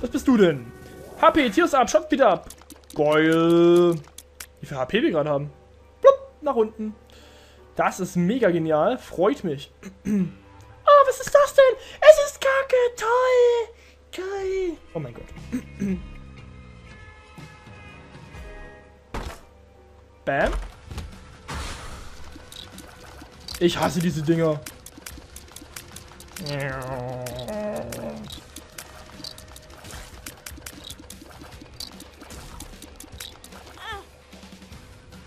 Was bist du denn? HP, Tier ist ab, schopf wieder ab. Geil. Wie viel HP wir gerade haben. Blub, nach unten. Das ist mega genial. Freut mich. Oh, was ist das denn? Es ist Kacke. Toll. Geil. Oh mein Gott. Bam. Ich hasse diese Dinger.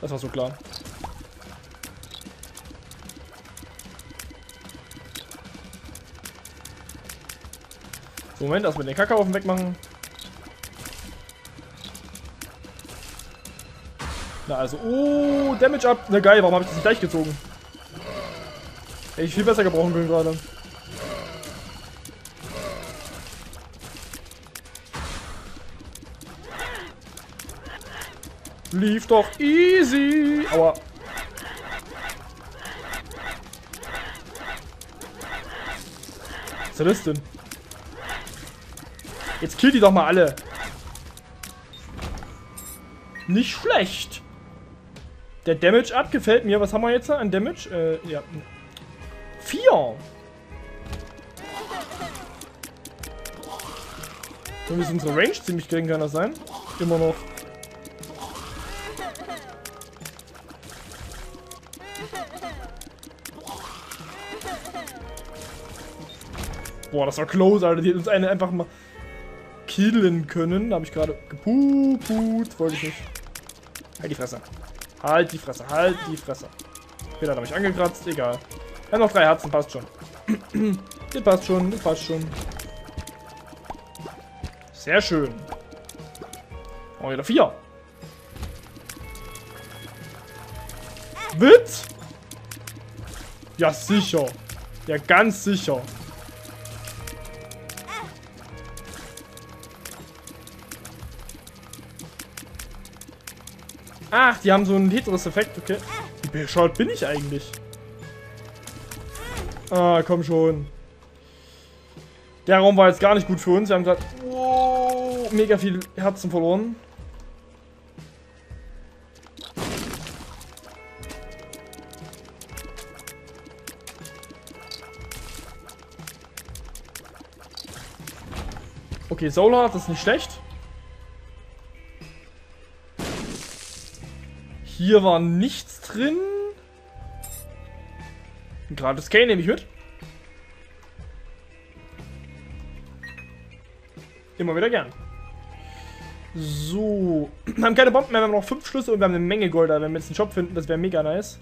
Das war so klar. So, Moment, erstmal den Kackhaufen wegmachen. Na also, oh, Damage up. Na geil, warum habe ich das nicht gleich gezogen? Hätte ich viel besser gebrauchen können gerade. Lief doch easy. Aua. Was ist das denn? Jetzt killt die doch mal alle. Nicht schlecht. Der Damage Up gefällt mir. Was haben wir jetzt an Damage? Ja. 4. Dann ist unsere Range ziemlich gering, kann das sein? Immer noch. Boah, das war close, Alter. Die hätten uns eine einfach mal killen können. Da habe ich gerade gepuput. Wollte ich nicht. Halt die Fresse. Halt die Fresse. Halt die Fresse. Okay, dann habe ich angekratzt. Egal. Wir haben noch 3 Herzen. Passt schon. Das passt schon. Das passt schon. Sehr schön. Oh, wieder 4. Witz? Ja, sicher. Ja, ganz sicher. Ach, die haben so einen Tetris-Effekt, okay. Wie bescheuert bin ich eigentlich? Ah, komm schon. Der Raum war jetzt gar nicht gut für uns. Wir haben gerade oh, mega viel Herzen verloren. Okay, Solar, das ist nicht schlecht. Hier war nichts drin. Ein gratis K nehme ich mit. Immer wieder gern. So. Wir haben keine Bomben mehr, wir haben noch 5 Schlüssel und wir haben eine Menge Gold. Wenn wir jetzt einen Shop finden, das wäre mega nice.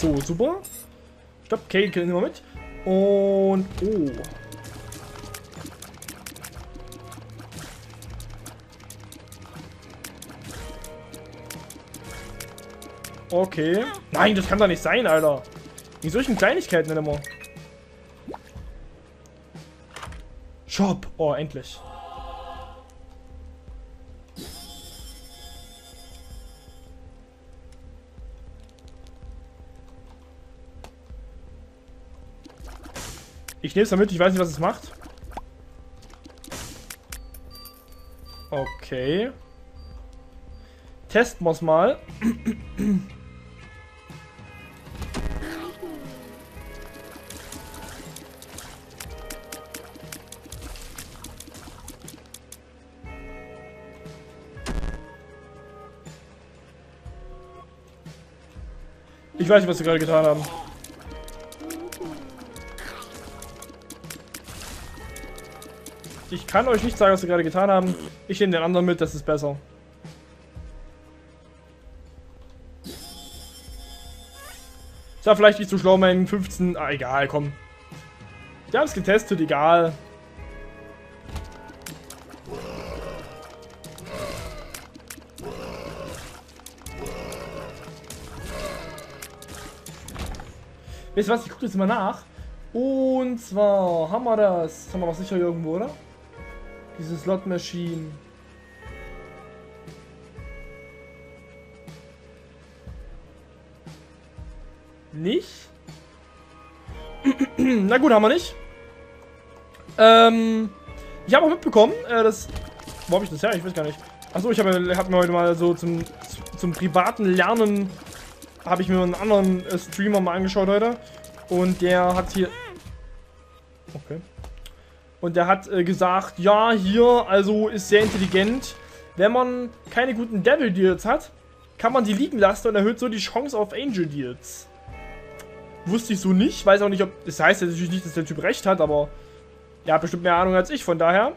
So, super. Stopp, Kale killen wir mit. Und. Oh. Okay. Nein, das kann doch nicht sein, Alter. Wegen solchen Kleinigkeiten denn immer. Shop. Oh, endlich. Ich nehme es damit, ich weiß nicht, was es macht. Okay. Testen wir es mal. Ich weiß nicht, was wir gerade getan haben. Ich kann euch nicht sagen, was wir gerade getan haben. Ich nehme den anderen mit, das ist besser. Ist ja vielleicht nicht so schlau, mein 15... Ah, egal, komm. Wir haben es getestet, egal. Wisst ihr was? Ich gucke jetzt mal nach. Und zwar haben wir das. Haben wir noch sicher irgendwo, oder? Diese Slot Machine. Nicht? Na gut, haben wir nicht. Ich habe auch mitbekommen, dass... Wo habe ich das her? Ich weiß gar nicht. Achso, ich hab mir heute mal so zum privaten Lernen... habe ich mir einen anderen Streamer mal angeschaut heute. Und der hat hier... Okay. Und der hat gesagt, ja, hier, also ist sehr intelligent. Wenn man keine guten Devil Deals hat, kann man die liegen lassen und erhöht so die Chance auf Angel Deals. Wusste ich so nicht. Weiß auch nicht, ob... Das heißt ja natürlich nicht, dass der Typ recht hat, aber... Er hat bestimmt mehr Ahnung als ich, von daher...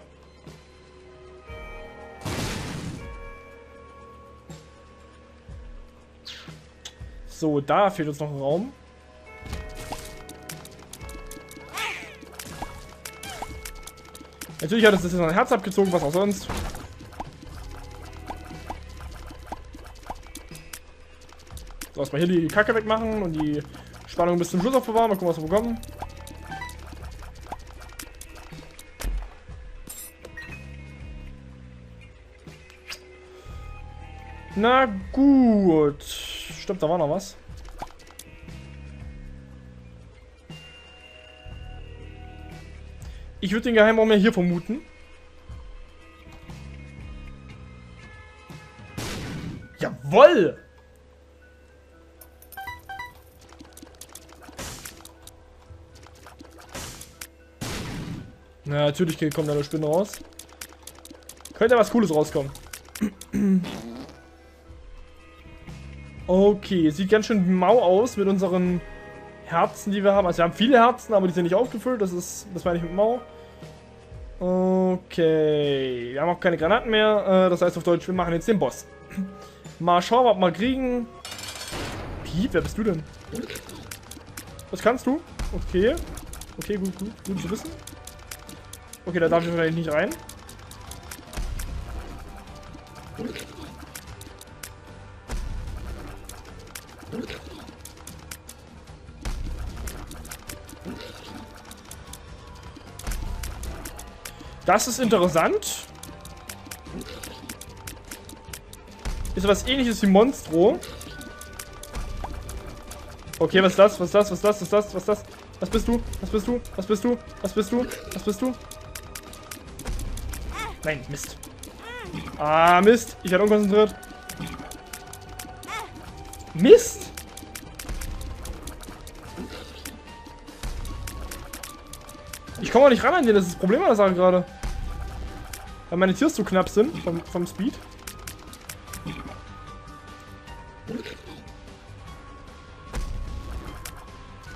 So, da fehlt uns noch ein Raum. Natürlich hat es jetzt noch ein Herz abgezogen, was auch sonst. So, erstmal hier die Kacke wegmachen und die Spannung bis zum Schluss aufbewahren. Mal gucken, was wir bekommen. Na gut. Stimmt, da war noch was. Ich würde den Geheimraum ja hier vermuten. Jawoll! Na, natürlich kommt da eine Spinne raus. Könnte ja was Cooles rauskommen. Okay, sieht ganz schön mau aus mit unseren Herzen, die wir haben. Also wir haben viele Herzen, aber die sind nicht aufgefüllt. Das meine ich mit mau. Okay, wir haben auch keine Granaten mehr. Das heißt auf Deutsch, wir machen jetzt den Boss. Mal schauen, was wir kriegen. Piep, wer bist du denn? Was kannst du? Okay. Okay, gut zu wissen. Okay, da darf ich wahrscheinlich nicht rein. Das ist interessant. Ist was Ähnliches wie Monstro. Okay, was ist das? Was ist das? Was ist das? Was ist das? Was ist das? Was bist du? Was bist du? Was bist du? Was bist du? Was bist du? Nein, Mist. Ah, Mist. Ich hatte unkonzentriert. Mist. Ich komme auch nicht ran an den, das ist das Problem an der Sache gerade. Weil meine Tiers so knapp sind vom Speed.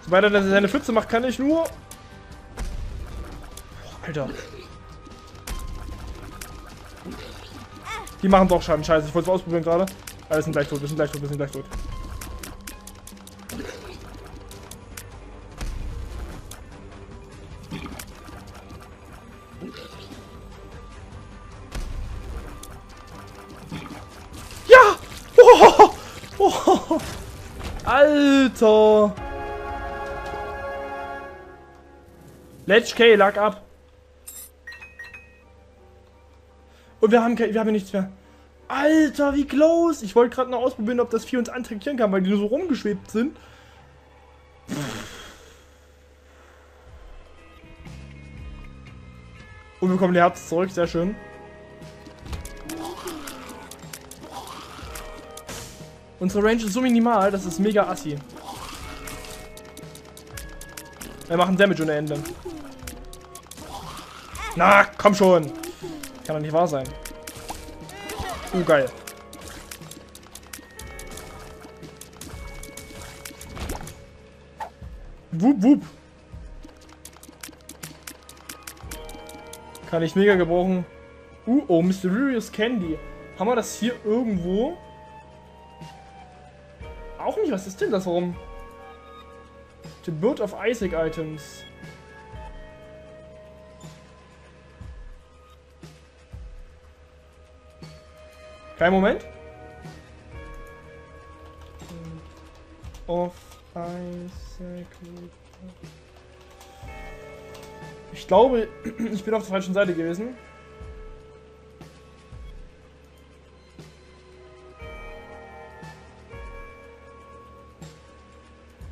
Sobald er seine Pfütze macht, kann ich nur... Boah, Alter. Die machen doch Schaden, scheiße. Ich wollte es mal ausprobieren gerade. Ah, wir sind gleich tot, wir sind gleich tot, wir sind gleich tot. Alter! Let's K, lag ab. Und wir haben nichts mehr. Alter, wie close! Ich wollte gerade noch ausprobieren, ob das Vieh uns attackieren kann, weil die nur so rumgeschwebt sind. Und wir bekommen die Herzen zurück, sehr schön. Unsere Range ist so minimal, das ist mega assi. Wir machen Damage ohne Ende. Na, komm schon. Kann doch nicht wahr sein. Oh, geil. Wup, wup. Kann ich mega gebrauchen. Oh, Mysterious Candy. Haben wir das hier irgendwo? Auch nicht, was ist denn das warum? The Binding of Isaac Items. Kein Moment. Of Isaac. Ich glaube, ich bin auf der falschen Seite gewesen.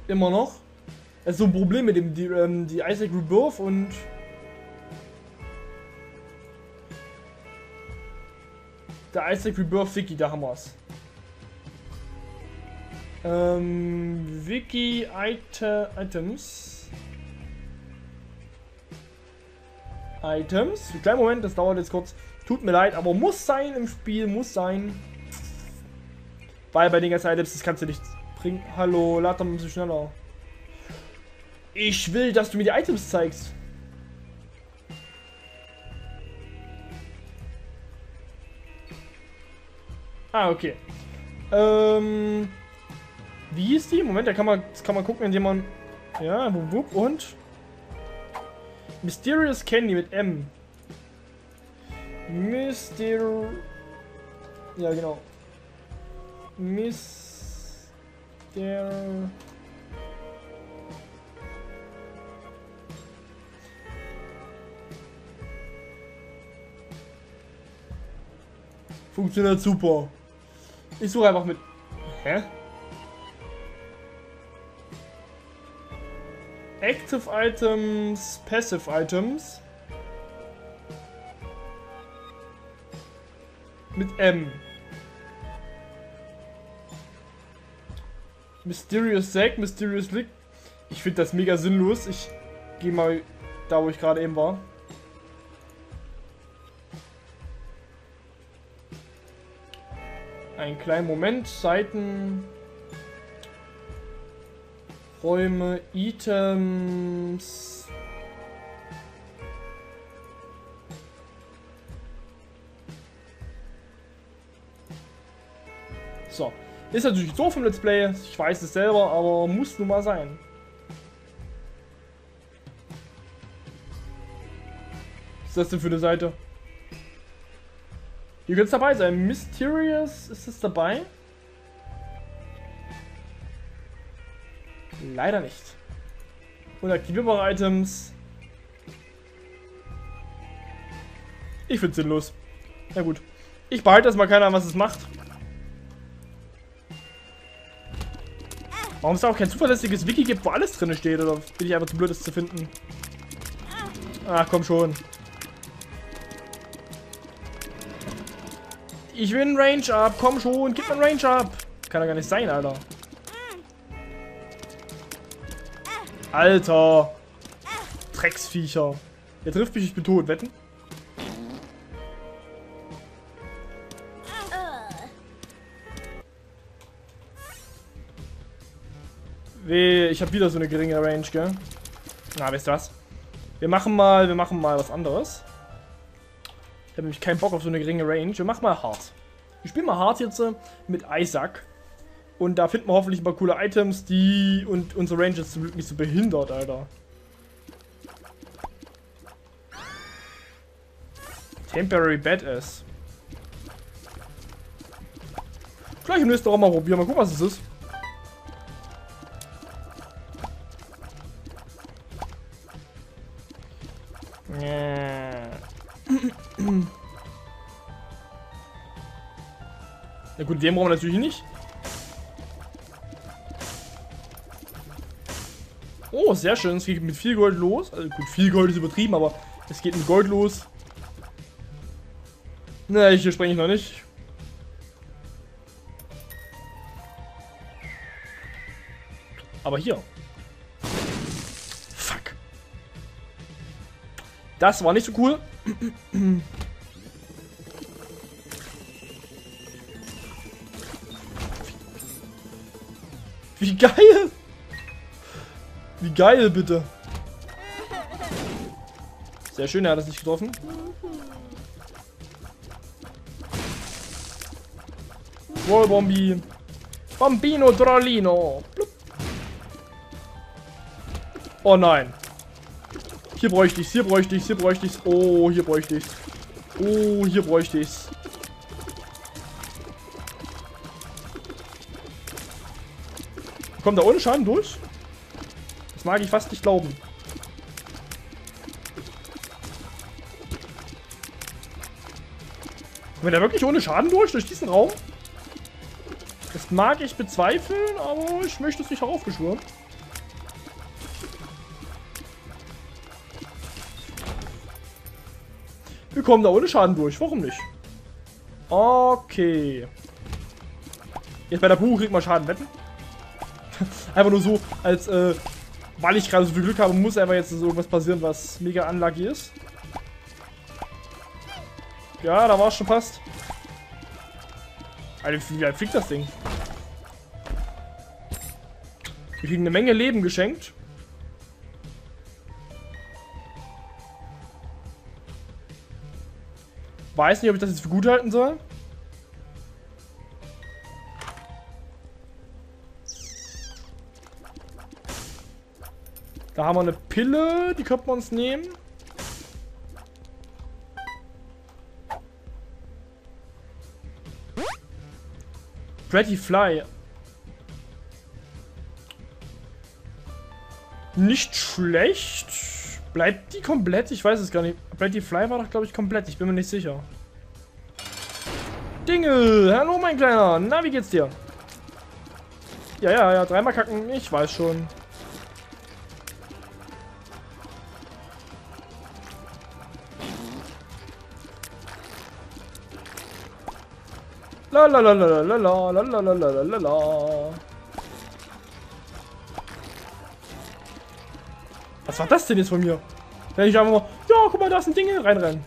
Immer noch. Es ist so ein Problem mit dem die Isaac Rebirth und der Isaac Rebirth Wiki, da haben wir's. Wiki Items. Items. Kleinen Moment, das dauert jetzt kurz. Tut mir leid, aber muss sein im Spiel, muss sein. Weil bei den ganzen Items, das kannst du nicht bringen. Hallo, lad doch ein bisschen schneller. Ich will, dass du mir die Items zeigst. Ah, okay. Wie ist die? Moment, das kann man gucken, indem man... Ja, und... Mysterious Candy mit M. Ja, genau. Funktioniert super. Ich suche einfach mit... Hä? Active Items, Passive Items. Mit M. Mysterious Sack, Mysterious Lick. Ich finde das mega sinnlos. Ich gehe mal da, wo ich gerade eben war. Einen kleinen Moment. Seiten... Räume, Items. So. Ist natürlich doof im Let's Play. Ich weiß es selber, aber muss nun mal sein. Was ist das denn für eine Seite? Ihr könnt dabei sein. Mysterious, ist das dabei? Leider nicht. Und aktivierbare Items. Ich find's sinnlos. Na gut. Ich behalte das mal, keine Ahnung, was es macht. Warum es da auch kein zuverlässiges Wiki gibt, wo alles drin steht, oder bin ich einfach zu blöd, das zu finden? Ach komm schon. Ich will ein Range Up, komm schon, gib mir ein Range Up. Kann doch gar nicht sein, Alter. Alter! Drecksviecher! Der trifft mich, ich bin tot, wetten? Weh, ich habe wieder so eine geringe Range, gell? Na, weißt du was? Wir machen mal was anderes. Ich habe nämlich keinen Bock auf so eine geringe Range. Wir machen mal hart. Ich spiele mal hart jetzt mit Isaac. Und da finden wir hoffentlich ein paar coole Items, die... Und unsere Range ist zum Glück nicht so behindert, Alter. Temporary Badass. Gleich im nächsten Raum mal probieren. Mal gucken, was es ist. Na gut, den brauchen wir natürlich nicht. Oh, sehr schön. Es geht mit viel Gold los. Also gut, viel Gold ist übertrieben, aber es geht mit Gold los. Na, hier spreng ich noch nicht. Aber hier. Fuck. Das war nicht so cool. Wie geil! Wie geil, bitte. Sehr schön, er hat das nicht getroffen. Wallbombi. Bambino Drolino. Oh nein. Hier bräuchte ich's, hier bräuchte ich's, hier bräuchte ich's. Oh, hier bräuchte ich's. Oh, hier bräuchte ich's. Kommt da ohne Schaden durch? Das mag ich fast nicht glauben. Kommt da wirklich ohne Schaden durch diesen Raum? Das mag ich bezweifeln, aber ich möchte es nicht heraufbeschwören. Wir kommen da ohne Schaden durch, warum nicht? Okay. Jetzt bei der Buch kriegt man Schaden wetten. Einfach nur so, als weil ich gerade so viel Glück habe, muss einfach jetzt so irgendwas passieren, was mega unlucky ist. Ja, da war es schon fast. Alter, wie fliegt das Ding? Wir kriegen eine Menge Leben geschenkt. Weiß nicht, ob ich das jetzt für gut halten soll. Da haben wir eine Pille, die könnten wir uns nehmen. Pretty Fly. Nicht schlecht. Bleibt die komplett? Ich weiß es gar nicht. Pretty Fly war doch, glaube ich, komplett. Ich bin mir nicht sicher. Dingle! Hallo, mein Kleiner! Na, wie geht's dir? Ja. Dreimal kacken. Ich weiß schon. La la la la la la la la la la la. Was war das denn jetzt von mir? Wenn ich einfach mal, ja, guck mal, da ist ein Ding reinrennen.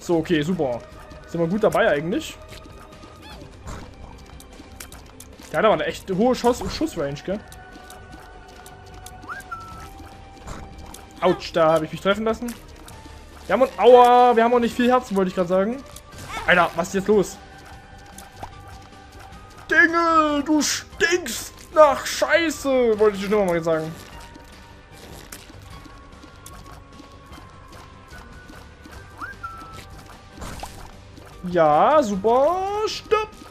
So, okay, super. Sind wir gut dabei eigentlich? Ja, da war eine echt hohe Schussrange, gell? Autsch, da habe ich mich treffen lassen. Wir haben uns, aua, wir haben auch nicht viel Herzen, wollte ich gerade sagen. Alter, was ist jetzt los? Dinge, du stinkst nach Scheiße, wollte ich nur mal sagen. Ja, super, stopp.